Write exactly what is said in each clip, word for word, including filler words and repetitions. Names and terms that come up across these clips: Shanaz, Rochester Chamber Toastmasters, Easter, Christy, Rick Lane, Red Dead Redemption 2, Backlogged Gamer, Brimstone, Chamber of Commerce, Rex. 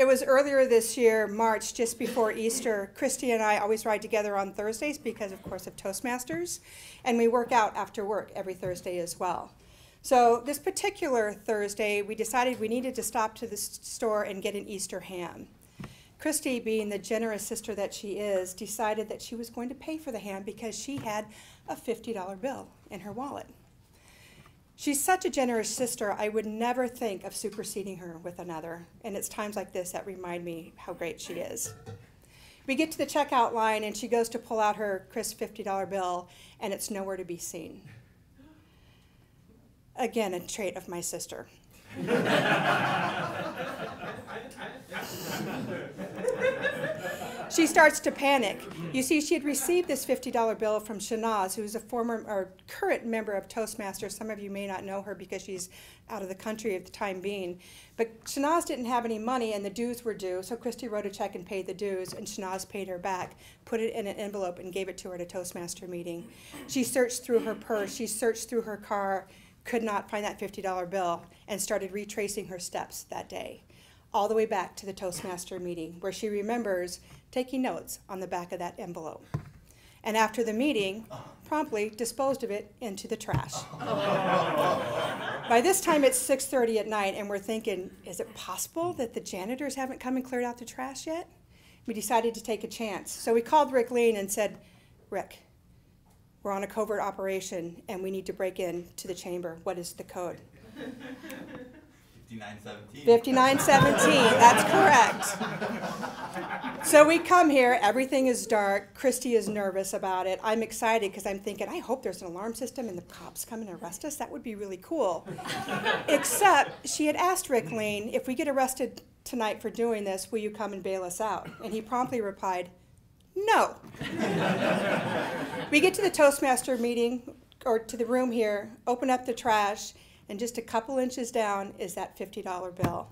It was earlier this year, March, just before Easter. Christy and I always ride together on Thursdays because, of course, of Toastmasters. And we work out after work every Thursday as well. So this particular Thursday, we decided we needed to stop to the store and get an Easter ham. Christy, being the generous sister that she is, decided that she was going to pay for the ham because she had a fifty dollar bill in her wallet. She's such a generous sister, I would never think of superseding her with another. And it's times like this that remind me how great she is. We get to the checkout line and she goes to pull out her crisp fifty dollar bill and it's nowhere to be seen. Again, a trait of my sister. She starts to panic. You see, she had received this fifty dollar bill from Shanaz, who is a former or current member of Toastmasters. Some of you may not know her because she's out of the country at the time being. But Shanaz didn't have any money and the dues were due, so Christy wrote a check and paid the dues, and Shanaz paid her back, put it in an envelope, and gave it to her at a Toastmaster meeting. She searched through her purse, she searched through her car, could not find that fifty dollar bill, and started retracing her steps that day, all the way back to the Toastmaster meeting, where she remembers taking notes on the back of that envelope. And after the meeting, promptly disposed of it into the trash. By this time, it's six thirty at night, and we're thinking, is it possible that the janitors haven't come and cleared out the trash yet? We decided to take a chance. So we called Rick Lane and said, Rick, we're on a covert operation, and we need to break into the chamber. What is the code? fifty-nine seventeen. fifty-nine seventeen, that's correct. So we come here, everything is dark, Christy is nervous about it. I'm excited because I'm thinking, I hope there's an alarm system and the cops come and arrest us, that would be really cool. Except she had asked Rick Lane, if we get arrested tonight for doing this, will you come and bail us out? And he promptly replied, no. We get to the Toastmaster meeting, or to the room here, open up the trash, and just a couple inches down is that fifty dollar bill.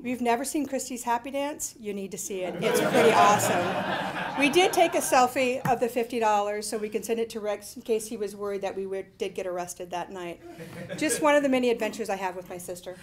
If you've never seen Christy's happy dance, you need to see it. It's pretty awesome. We did take a selfie of the fifty dollars so we can send it to Rex in case he was worried that we would, did get arrested that night. Just one of the many adventures I have with my sister.